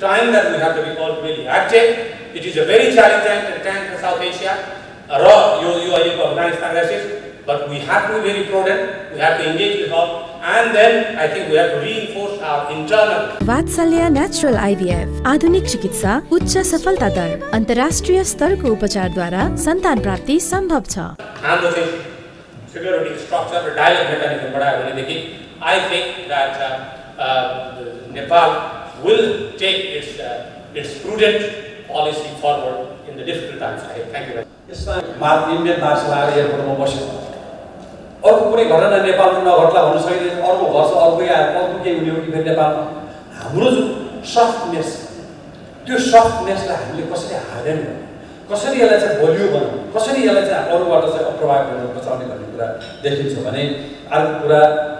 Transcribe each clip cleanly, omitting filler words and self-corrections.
time that we have to be all really active. It is a very challenging time for South Asia. You are in Afghanistan, but we have to be very prudent, we have to engage with all, and then I think we have to reinforce our internal. Vatsalya Natural IVF, आधुनिक चिकित्सा, उच्च सफलता दर, अंतरराष्ट्रीय स्तर को उपचार द्वारा संतान प्राप्ति संभव छ। हम लोग security structure और dialogue mechanism बढ़ाए होने देखिए. I think that Nepal will take its prudent policy forward in the difficult times ahead. Thank you very much. Indian national area for promotion. Or putting on Nepal from or also Nepal. Softness. To softness, volume.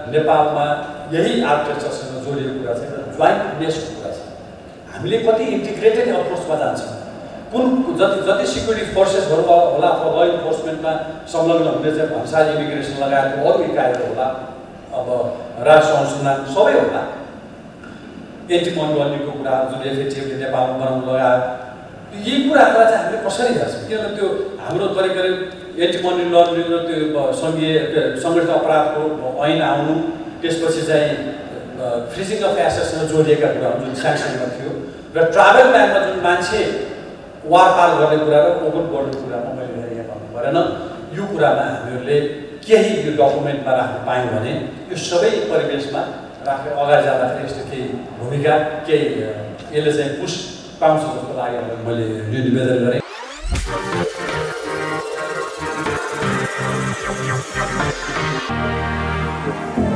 नेपालमा यही आर्किटेक्चरसँग जोडिएको कुरा छ र जोइन्टनेसको कुरा छ. हामीले कति इन्टिग्रेटेड एप्रोचमा जान्छौँ, कुन जति जति सिक्युरिटी फोर्सेसहरु होला अथवा लॉ इन्फोर्समेन्टमा संलग्न हुने चाहिँ भन्सार इमिग्रेसन लगायत अरू इकाइहरु होला, अब राष्ट्र संरक्षण सबै होला, एन्टी मन्डलीको कुरा जुन एफएटीएफले नेपालमा बनाउन लगायो, यी कुराहरुलाई चाहिँ हामीले कसरी हेर्छौँ? किनभने त्यो हाम्रो तरिकाले एन्टी मनी लन्ड्रिङ र त्यो संघीय सङ्गठित अपराधको ऐन आउनु, त्यसपछि चाहिँ फ्रिजिङ अफ एसेट्ससँग जोडिएका कुराहरू जुन स्याङ्सनमा थियो र ट्राभल ब्यानमा जुन मान्छे वारपार गर्ने कुरा र ओगट गर्ने कुरामा मैले यहाँ भन्नु परेन. यो कुरामा हामीहरूले केही यो डकुमेन्टमा राख्नु पायौँ भने यो सबै परिवेशमा राखेर अगाडि जाँदाखेरि यस्तो केही भूमिका केही यसले चाहिँ पुष्ट पाउँछ जस्तो लाग्यो भने मैले यो निवेदन गरेँ. Thank you.